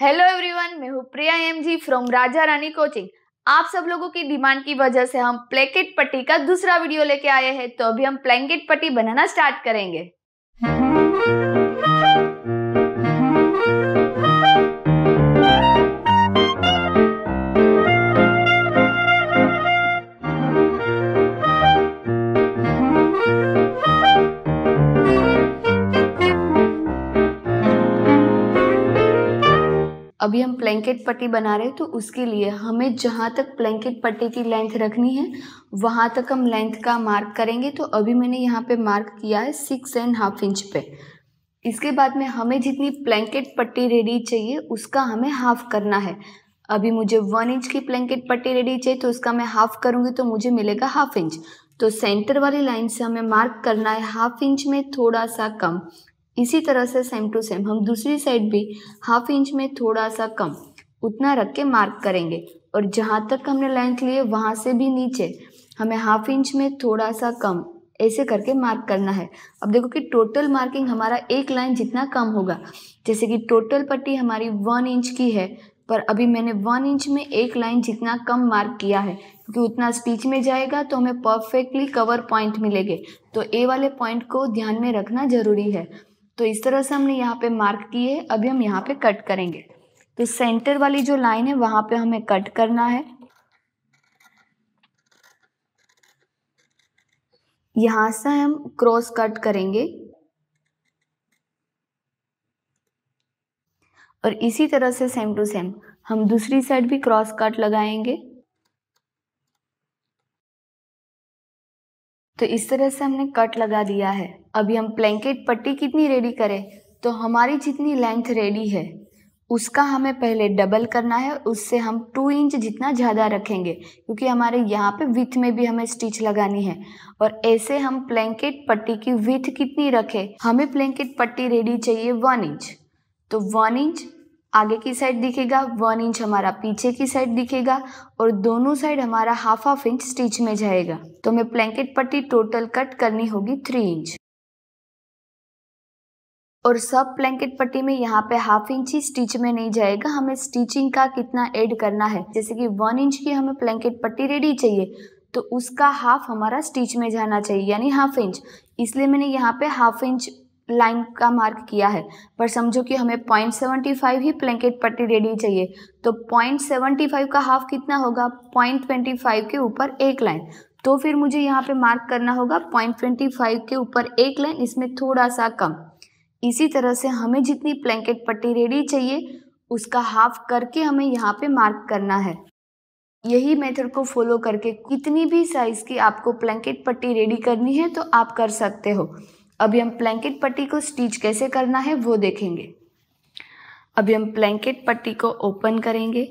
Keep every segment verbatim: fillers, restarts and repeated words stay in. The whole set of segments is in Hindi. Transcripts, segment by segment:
हेलो एवरीवन, मैं हूँ Priya MG from Raja Rani coaching. आप सब लोगों की डिमांड की वजह से हम प्लैंकेट पट्टी का दूसरा वीडियो लेके आए हैं, तो अभी हम प्लैंकेट पट्टी बनाना स्टार्ट करेंगे। अभी हम प्लैंकेट पट्टी बना रहे हैं, तो उसके लिए हमें जहाँ तक प्लैंकेट पट्टी की लेंथ रखनी है वहाँ तक हम लेंथ का मार्क करेंगे। तो अभी मैंने यहाँ पे मार्क किया है सिक्स एंड हाफ इंच पे। इसके बाद में हमें जितनी प्लैंकेट पट्टी रेडी चाहिए उसका हमें हाफ करना है। अभी मुझे वन इंच की प्लैंकेट पट्टी रेडी चाहिए, तो उसका मैं हाफ करूँगी तो मुझे मिलेगा हाफ इंच। तो सेंटर वाली लाइन से हमें मार्क करना है हाफ इंच में थोड़ा सा कम। इसी तरह से सेम टू सेम हम दूसरी साइड भी हाफ इंच में थोड़ा सा कम उतना रख के मार्क करेंगे। और जहाँ तक हमने लेंथ लिए वहाँ से भी नीचे हमें हाफ इंच में थोड़ा सा कम ऐसे करके मार्क करना है। अब देखो कि टोटल मार्किंग हमारा एक लाइन जितना कम होगा, जैसे कि टोटल पट्टी हमारी वन इंच की है, पर अभी मैंने वन इंच में एक लाइन जितना कम मार्क किया है, क्योंकि उतना स्टिच में जाएगा तो हमें परफेक्टली कवर पॉइंट मिलेंगे। तो ए वाले पॉइंट को ध्यान में रखना ज़रूरी है। तो इस तरह से हमने यहाँ पे मार्क किए। अभी हम यहाँ पे कट करेंगे, तो सेंटर वाली जो लाइन है वहाँ पे हमें कट करना है। यहाँ से हम क्रॉस कट करेंगे और इसी तरह से सेम टू सेम हम दूसरी साइड भी क्रॉस कट लगाएंगे। तो इस तरह से हमने कट लगा दिया है। अभी हम प्लैंकेट पट्टी कितनी रेडी करें, तो हमारी जितनी लेंथ रेडी है उसका हमें पहले डबल करना है। उससे हम टू इंच जितना ज़्यादा रखेंगे, क्योंकि हमारे यहाँ पे विथ में भी हमें स्टिच लगानी है। और ऐसे हम प्लैंकेट पट्टी की विथ कितनी रखें, हमें प्लैंकेट पट्टी रेडी चाहिए वन इंच, तो वन इंच आगे की साइड दिखेगा, वन इंच हमारा पीछे की साइड दिखेगा और दोनों साइड हमारा हाफ हाफ इंच स्टिच में जाएगा। तो हमें प्लैंकेट पट्टी टोटल कट करनी होगी थ्री इंच। और सब प्लैंकेट पट्टी में यहाँ पे हाफ इंच ही स्टिच में नहीं जाएगा, हमें स्टिचिंग का कितना ऐड करना है। जैसे कि वन इंच की हमें प्लैंकेट पट्टी रेडी चाहिए, तो उसका हाफ हमारा स्टिच में जाना चाहिए, यानी हाफ इंच। इसलिए मैंने यहाँ पे हाफ इंच लाइन का मार्क किया है, पर समझो कि हमें पॉइंट सेवेंटी फाइव ही प्लैंकेट पट्टी रेडी चाहिए। तो पॉइंट सेवेंटी फाइव का हाफ कितना होगा, पॉइंट ट्वेंटी फाइव के ऊपर एक लाइन। तो फिर मुझे यहाँ पे मार्क करना होगा पॉइंट ट्वेंटी फाइव के ऊपर एक लाइन, इसमें थोड़ा सा कम। इसी तरह से हमें जितनी प्लैंकेट पट्टी रेडी चाहिए उसका हाफ करके हमें यहाँ पे मार्क करना है। यही मेथड को फॉलो करके कितनी भी साइज़ की आपको प्लैंकेट पट्टी रेडी करनी है तो आप कर सकते हो। अभी हम प्लैंकेट पट्टी को स्टिच कैसे करना है वो देखेंगे। अभी हम प्लैंकेट पट्टी को ओपन करेंगे।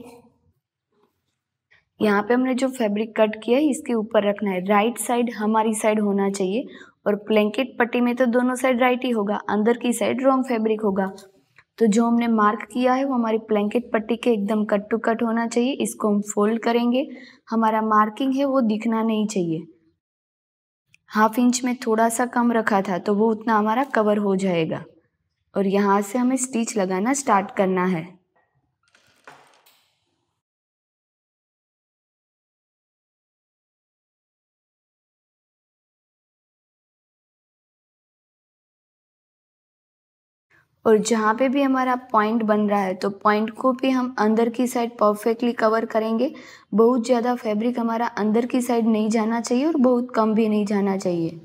यहाँ पे हमने जो फैब्रिक कट किया है इसके ऊपर रखना है, राइट साइड हमारी साइड होना चाहिए। और प्लैंकेट पट्टी में तो दोनों साइड राइट ही होगा, अंदर की साइड रॉन्ग फैब्रिक होगा। तो जो हमने मार्क किया है वो हमारी प्लैंकेट पट्टी के एकदम कट टू कट होना चाहिए। इसको हम फोल्ड करेंगे, हमारा मार्किंग है वो दिखना नहीं चाहिए। हाफ इंच में थोड़ा सा कम रखा था तो वो उतना हमारा कवर हो जाएगा। और यहाँ से हमें स्टिच लगाना स्टार्ट करना है। और जहाँ पे भी हमारा पॉइंट बन रहा है तो पॉइंट को भी हम अंदर की साइड परफेक्टली कवर करेंगे। बहुत ज़्यादा फैब्रिक हमारा अंदर की साइड नहीं जाना चाहिए और बहुत कम भी नहीं जाना चाहिए।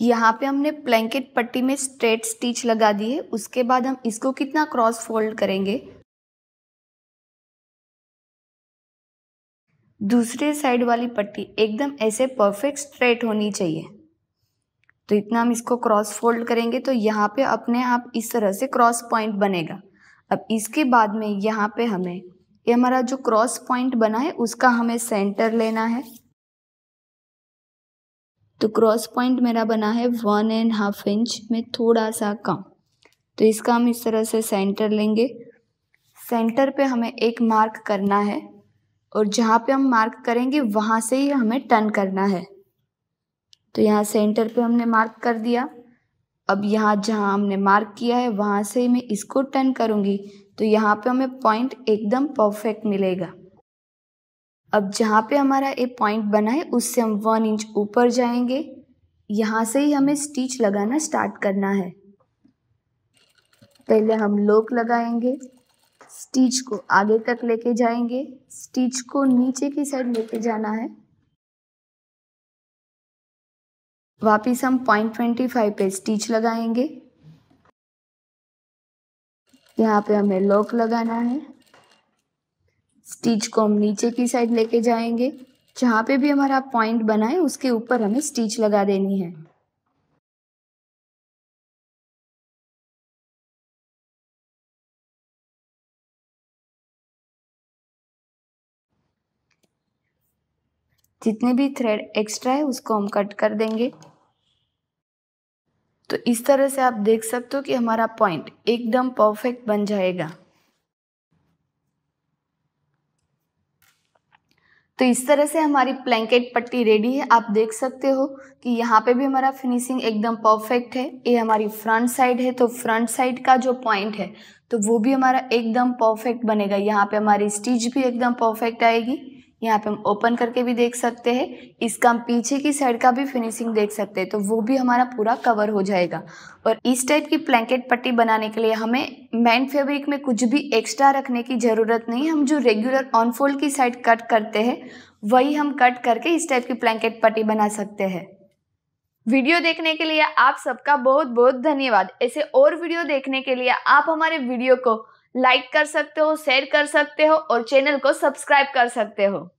यहाँ पे हमने प्लैंकेट पट्टी में स्ट्रेट स्टिच लगा दी है। उसके बाद हम इसको कितना क्रॉस फोल्ड करेंगे, दूसरे साइड वाली पट्टी एकदम ऐसे परफेक्ट स्ट्रेट होनी चाहिए। तो इतना हम इसको क्रॉस फोल्ड करेंगे तो यहाँ पे अपने आप इस तरह से क्रॉस पॉइंट बनेगा। अब इसके बाद में यहाँ पे हमें ये हमारा जो क्रॉस पॉइंट बना है उसका हमें सेंटर लेना है। तो क्रॉस पॉइंट मेरा बना है वन एंड हाफ इंच में थोड़ा सा कम, तो इसका हम इस तरह से सेंटर लेंगे। सेंटर पे हमें एक मार्क करना है और जहाँ पे हम मार्क करेंगे वहाँ से ही हमें टर्न करना है। तो यहाँ सेंटर पे हमने मार्क कर दिया। अब यहाँ जहाँ हमने मार्क किया है वहाँ से मैं इसको टर्न करूँगी तो यहाँ पे हमें पॉइंट एकदम परफेक्ट मिलेगा। अब जहाँ पे हमारा ये पॉइंट बना है उससे हम वन इंच ऊपर जाएंगे। यहाँ से ही हमें स्टिच लगाना स्टार्ट करना है। पहले हम लोक लगाएंगे, स्टिच को आगे तक लेके जाएंगे, स्टिच को नीचे की साइड लेके जाना है। वापिस हम पॉइंट ट्वेंटी फाइव पे स्टिच लगाएंगे। यहाँ पे हमें लॉक लगाना है, स्टिच को हम नीचे की साइड लेके जाएंगे। जहाँ पे भी हमारा पॉइंट बना है उसके ऊपर हमें स्टिच लगा देनी है। जितने भी थ्रेड एक्स्ट्रा है उसको हम कट कर देंगे। तो इस तरह से आप देख सकते हो कि हमारा पॉइंट एकदम परफेक्ट बन जाएगा। तो इस तरह से हमारी प्लैंकेट पट्टी रेडी है। आप देख सकते हो कि यहाँ पे भी हमारा फिनिशिंग एकदम परफेक्ट है। ये हमारी फ्रंट साइड है तो फ्रंट साइड का जो पॉइंट है तो वो भी हमारा एकदम परफेक्ट बनेगा। यहाँ पे हमारी स्टिच भी एकदम परफेक्ट आएगी। यहाँ पे हम ओपन करके भी देख सकते हैं, इसका हम पीछे की साइड का भी फिनिशिंग देख सकते हैं तो वो भी हमारा पूरा कवर हो जाएगा। और इस टाइप की प्लैंकेट पट्टी बनाने के लिए हमें मेन फैब्रिक में कुछ भी एक्स्ट्रा रखने की ज़रूरत नहीं। हम जो रेगुलर ऑन फोल्ड की साइड कट करते हैं वही हम कट करके इस टाइप की प्लैंकेट पट्टी बना सकते हैं। वीडियो देखने के लिए आप सबका बहुत बहुत धन्यवाद। ऐसे और वीडियो देखने के लिए आप हमारे वीडियो को लाइक कर सकते हो, शेयर कर सकते हो और चैनल को सब्सक्राइब कर सकते हो।